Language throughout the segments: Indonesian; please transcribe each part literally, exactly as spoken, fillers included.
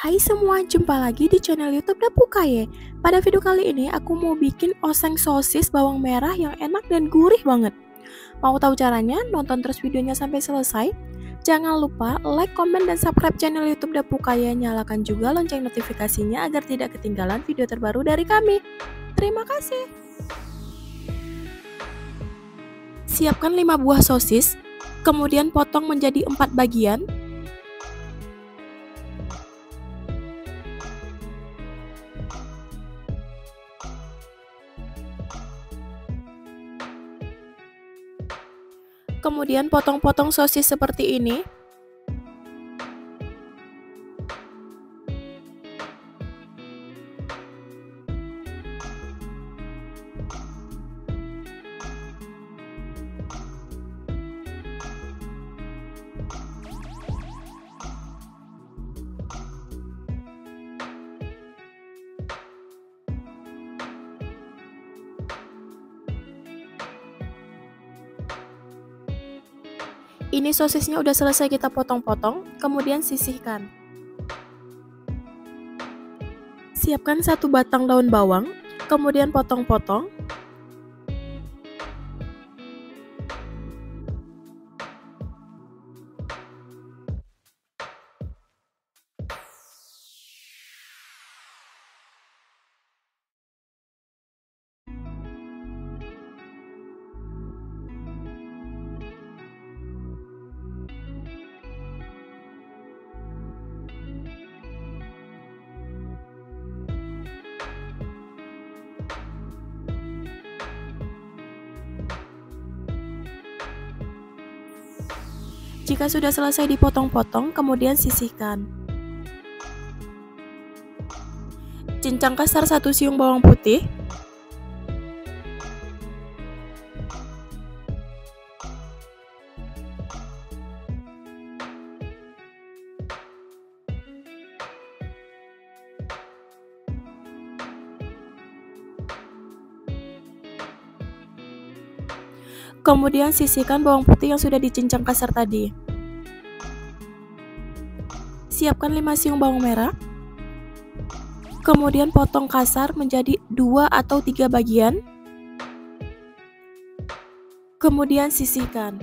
Hai semua, jumpa lagi di channel YouTube Dapu Kaye. Pada video kali ini aku mau bikin oseng sosis bawang merah yang enak dan gurih banget. Mau tahu caranya? Nonton terus videonya sampai selesai. Jangan lupa like, komen, dan subscribe channel YouTube Dapu Kaye. Nyalakan juga lonceng notifikasinya agar tidak ketinggalan video terbaru dari kami. Terima kasih. Siapkan lima buah sosis, kemudian potong menjadi empat bagian. Kemudian potong-potong sosis seperti ini. Ini sosisnya udah selesai kita potong-potong, kemudian sisihkan. Siapkan satu batang daun bawang, kemudian potong-potong. Jika sudah selesai dipotong-potong, kemudian sisihkan. Cincang kasar satu siung bawang putih. Kemudian sisihkan bawang putih yang sudah dicincang kasar tadi. Siapkan lima siung bawang merah. Kemudian potong kasar menjadi dua atau tiga bagian. Kemudian sisihkan.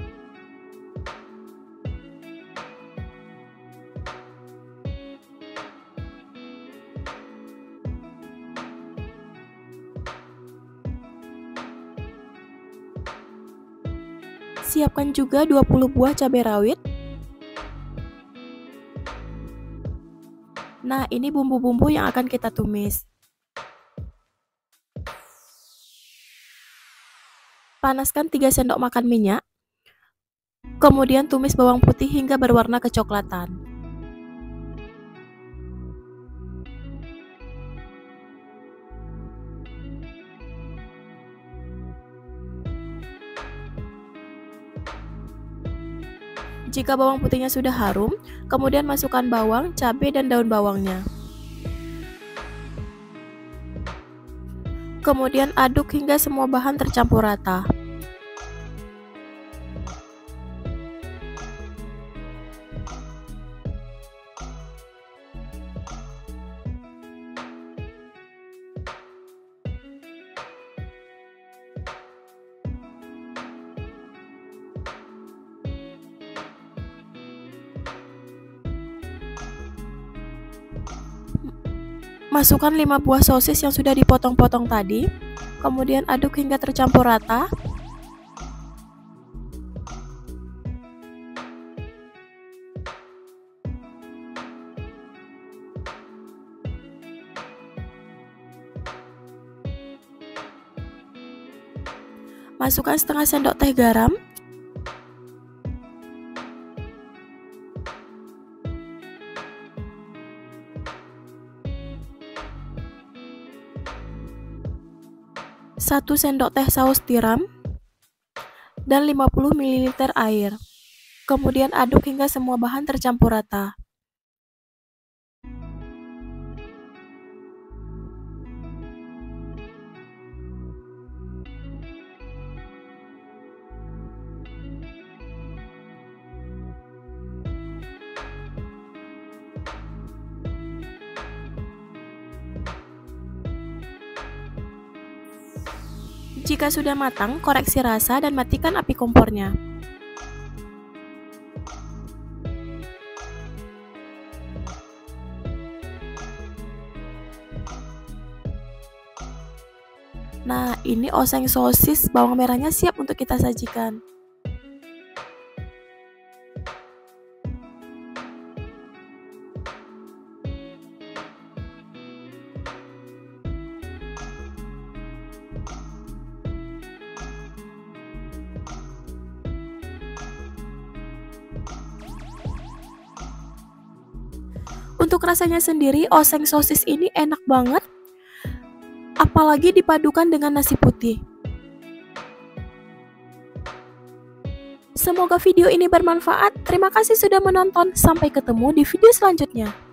Siapkan juga dua puluh buah cabai rawit. Nah, ini bumbu-bumbu yang akan kita tumis. Panaskan tiga sendok makan minyak. Kemudian tumis bawang putih hingga berwarna kecoklatan. Jika bawang putihnya sudah harum, kemudian masukkan bawang, cabai, dan daun bawangnya. Kemudian aduk hingga semua bahan tercampur rata. Masukkan lima buah sosis yang sudah dipotong-potong tadi, kemudian aduk hingga tercampur rata. Masukkan setengah sendok teh garam. satu sendok teh saus tiram dan lima puluh mililiter air. Kemudian aduk hingga semua bahan tercampur rata. Jika sudah matang, koreksi rasa dan matikan api kompornya. Nah, ini oseng sosis bawang merahnya siap untuk kita sajikan. Untuk rasanya sendiri, oseng sosis ini enak banget, apalagi dipadukan dengan nasi putih. Semoga video ini bermanfaat. Terima kasih sudah menonton. Sampai ketemu di video selanjutnya.